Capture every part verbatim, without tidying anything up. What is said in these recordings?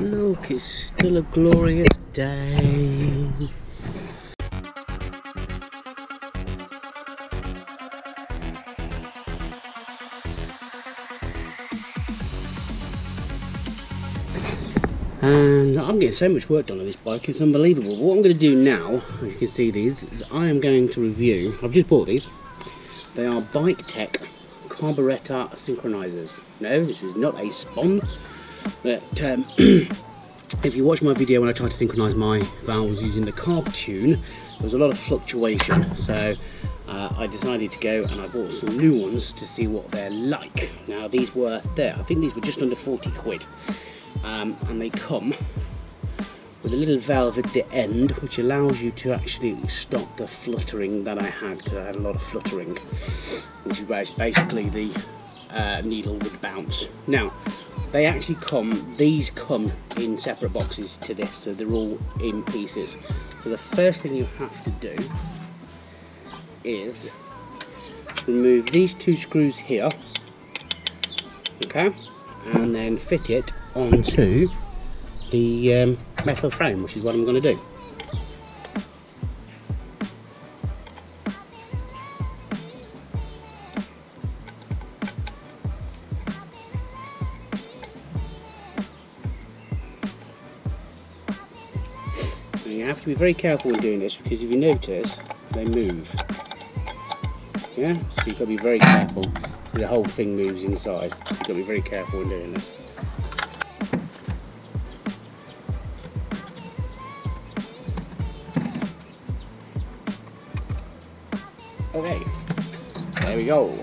Look, it's still a glorious day. And I'm getting so much work done on this bike, it's unbelievable. But what I'm going to do now, as you can see these, is I am going to review, I've just bought these. They are Biketek Carburetor Synchronizers. No, this is not a spawn, but um, if you watch my video when I tried to synchronize my valves using the carb tune, there was a lot of fluctuation. So uh, I decided to go and I bought some new ones to see what they're like. Now these were there, I think these were just under forty quid. Um, and they come with a little valve at the end which allows you to actually stop the fluttering that I had, because I had a lot of fluttering, which is basically the uh, needle would bounce. Now they actually come, these come in separate boxes to this, so they're all in pieces. So the first thing you have to do is remove these two screws here, okay, and then fit it onto the um, metal frame, which is what I'm going to do. And you have to be very careful when doing this, because if you notice they move. Yeah, so you've got to be very careful. The whole thing moves inside. So you've got to be very careful when doing this. Okay, there we go,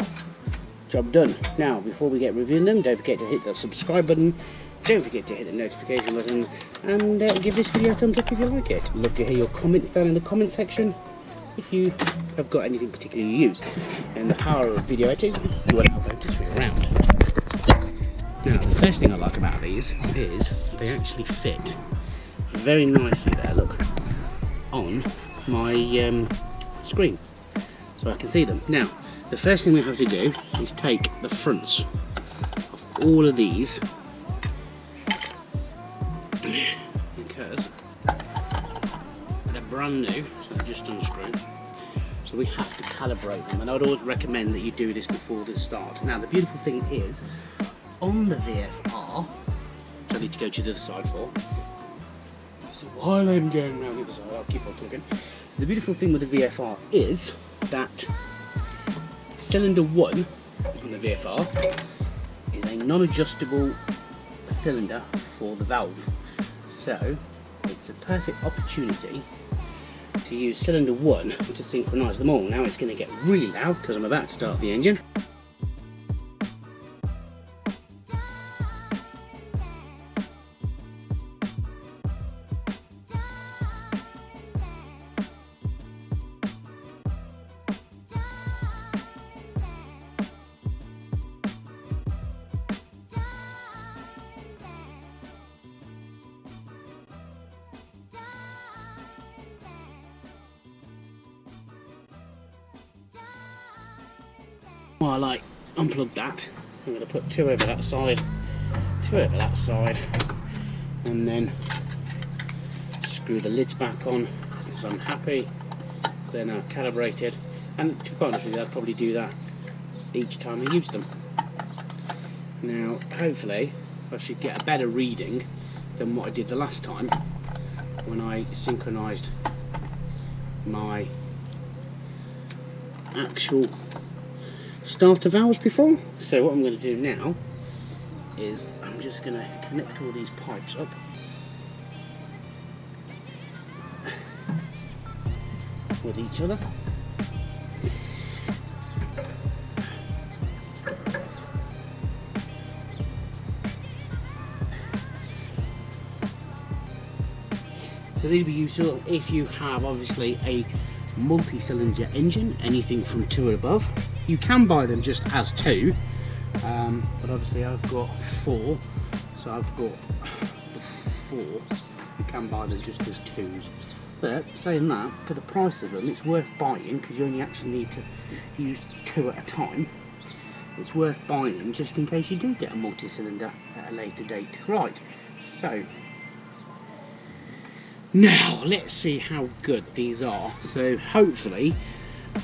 job done. Now before we get reviewing them, don't forget to hit the subscribe button, don't forget to hit the notification button, and uh, give this video a thumbs up if you like it. I'd love to hear your comments down in the comment section if you have got anything particularly you use and the power of video editing will help notice around. Now the first thing I like about these is they actually fit very nicely there, look, on my um, screen. So I can see them. Now, the first thing we have to do is take the fronts of all of these, because they're brand new, so they're just unscrewed. So we have to calibrate them, and I'd always recommend that you do this before the start. Now, the beautiful thing is, on the V F R, which I need to go to the other side for, so while I'm going around the other side, I'll keep on talking. So the beautiful thing with the V F R is that cylinder one on the V F R is a non-adjustable cylinder for the valve, so it's a perfect opportunity to use cylinder one to synchronise them all. Now it's going to get really loud because I'm about to start the engine. While I unplug that, I'm going to put two over that side, two over that side, and then screw the lids back on because I'm happy. So they're now calibrated, and to be honest with you, I'll probably do that each time I use them. Now, hopefully, I should get a better reading than what I did the last time when I synchronised my actual starter valves before. So what I'm going to do now is I'm just going to connect all these pipes up. With each other. So these will be useful if you have obviously a multi-cylinder engine, anything from two or above. You can buy them just as two, um, but obviously I've got four, so I've got four. You can buy them just as twos, but saying that, for the price of them, it's worth buying, because you only actually need to use two at a time. It's worth buying just in case you do get a multi-cylinder at a later date. Right, so Now let's see how good these are. So hopefully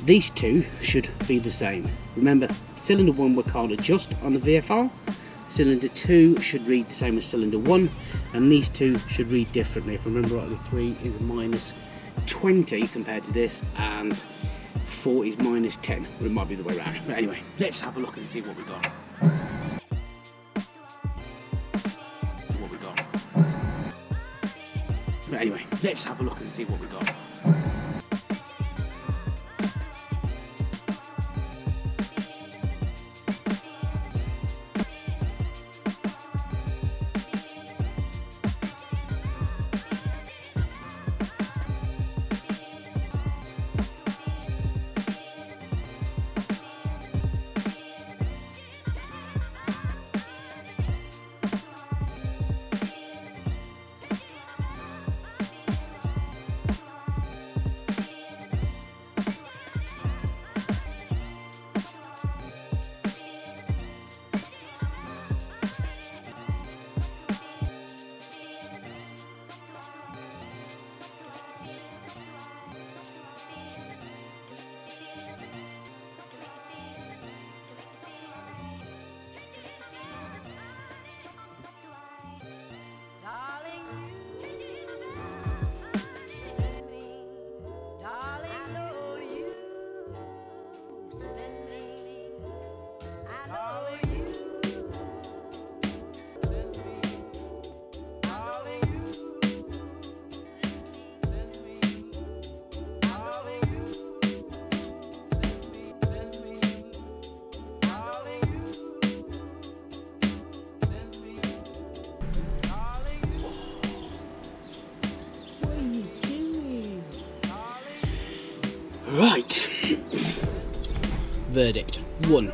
these two should be the same. Remember, cylinder one we can't adjust on the V F R. Cylinder two should read the same as cylinder one, and these two should read differently. If I remember rightly, three is minus twenty compared to this, and four is minus ten. It might be the way around. But anyway, let's have a look and see what we've got. What we got. But anyway, let's have a look and see what we got. Right, verdict. One,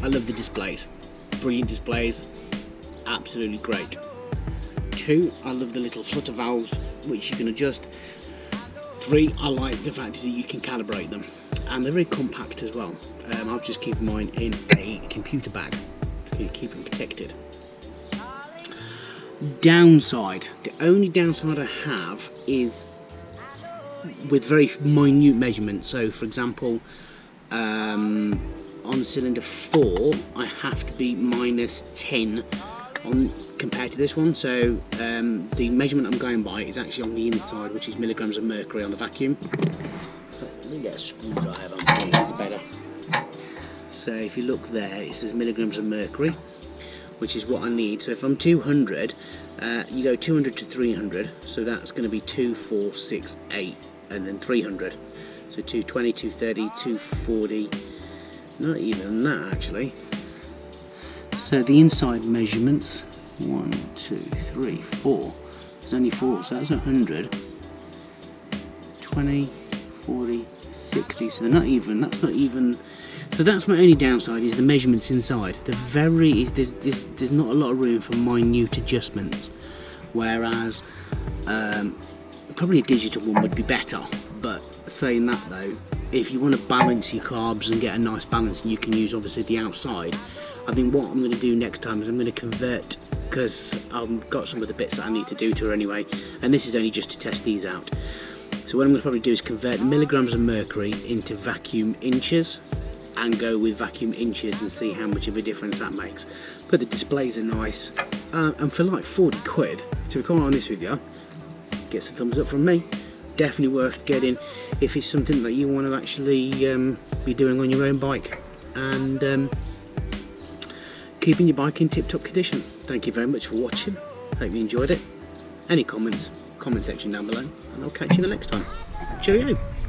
I love the displays. Brilliant displays, absolutely great. Two, I love the little flutter valves which you can adjust. Three, I like the fact that you can calibrate them. And they're very compact as well. Um, I'll just keep mine in a computer bag to keep them protected. Downside, the only downside I have is with very minute measurements. So for example, um, on cylinder four I have to be minus ten on compared to this one, so um, the measurement I'm going by is actually on the inside, which is milligrams of mercury on the vacuum. Let me get a screwdriver, this is better. So if you look there, it says milligrams of mercury, which is what I need. So if I'm two hundred, uh, you go two hundred to three hundred, so that's going to be two, four, six, eight, and then three hundred. So two twenty, two thirty, two forty, not even that actually. So the inside measurements, one, two, three, four, there's only four, so that's one hundred, twenty, forty, sixty, so they're not even, that's not even. So that's my only downside, is the measurements inside. The very, there's, there's, there's not a lot of room for minute adjustments, whereas um, probably a digital one would be better. But saying that though, if you want to balance your carbs and get a nice balance, and you can use obviously the outside, I think what I'm going to do next time is I'm going to convert, because I've got some of the bits that I need to do to her anyway, and this is only just to test these out. So what I'm going to probably do is convert milligrams of mercury into vacuum inches, and go with vacuum inches and see how much of a difference that makes. But the displays are nice, uh, and for like forty quid, to be quite honest with you, gets a thumbs up from me. Definitely worth getting if it's something that you want to actually um, be doing on your own bike, and um, keeping your bike in tip-top condition. Thank you very much for watching, hope you enjoyed it. Any comments, comment section down below, and I'll catch you the next time. Cheerio.